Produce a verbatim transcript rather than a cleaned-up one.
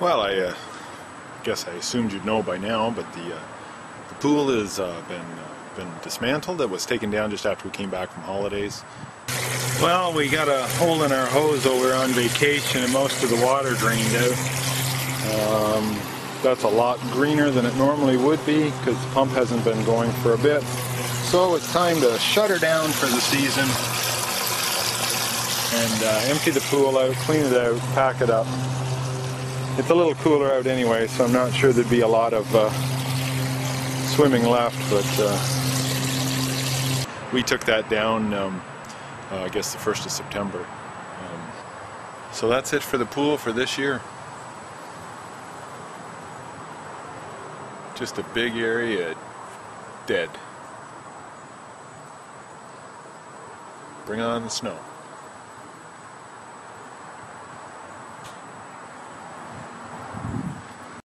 Well, I uh, guess I assumed you'd know by now, but the, uh, the pool has uh, been, uh, been dismantled. It was taken down just after we came back from holidays. Well, we got a hole in our hose while we were on vacation and most of the water drained out. Um, that's a lot greener than it normally would be because the pump hasn't been going for a bit. So it's time to shut her down for the season and uh, empty the pool out, clean it out, pack it up. It's a little cooler out anyway, so I'm not sure there'd be a lot of uh, swimming left, but uh, we took that down, um, uh, I guess the first of September. Um, so that's it for the pool for this year. Just a big area, dead. Bring on the snow.